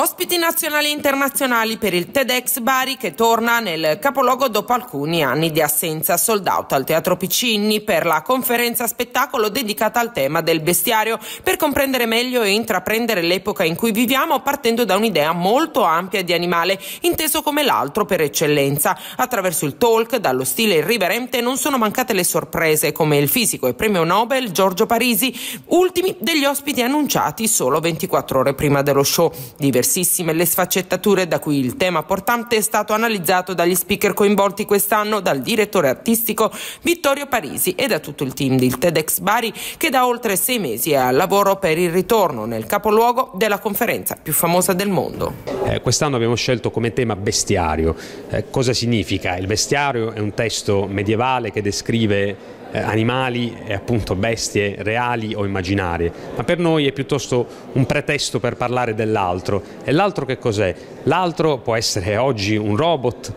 Ospiti nazionali e internazionali per il TEDx Bari che torna nel capoluogo dopo alcuni anni di assenza. Sold out al Teatro Piccinni per la conferenza spettacolo dedicata al tema del bestiario, per comprendere meglio e intraprendere l'epoca in cui viviamo partendo da un'idea molto ampia di animale, inteso come l'altro per eccellenza. Attraverso il talk, dallo stile irriverente, non sono mancate le sorprese, come il fisico e premio Nobel Giorgio Parisi, ultimi degli ospiti annunciati solo 24 ore prima dello show. Diversissime le sfaccettature da cui il tema portante è stato analizzato dagli speaker coinvolti quest'anno, dal direttore artistico Vittorio Parisi e da tutto il team del TEDx Bari, che da oltre 6 mesi è al lavoro per il ritorno nel capoluogo della conferenza più famosa del mondo. Quest'anno abbiamo scelto come tema bestiario. Cosa significa? Il bestiario è un testo medievale che descrive animali e appunto bestie reali o immaginarie, ma per noi è piuttosto un pretesto per parlare dell'altro. E l'altro che cos'è? L'altro può essere oggi un robot,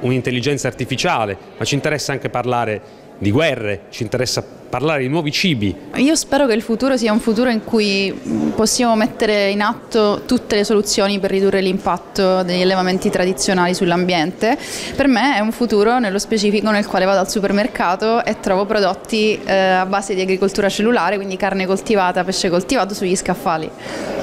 un'intelligenza artificiale, ma ci interessa anche parlare di guerre, ci interessa parlare di nuovi cibi. Io spero che il futuro sia un futuro in cui possiamo mettere in atto tutte le soluzioni per ridurre l'impatto degli allevamenti tradizionali sull'ambiente. Per me è un futuro nello specifico nel quale vado al supermercato e trovo prodotti a base di agricoltura cellulare, quindi carne coltivata, pesce coltivato sugli scaffali.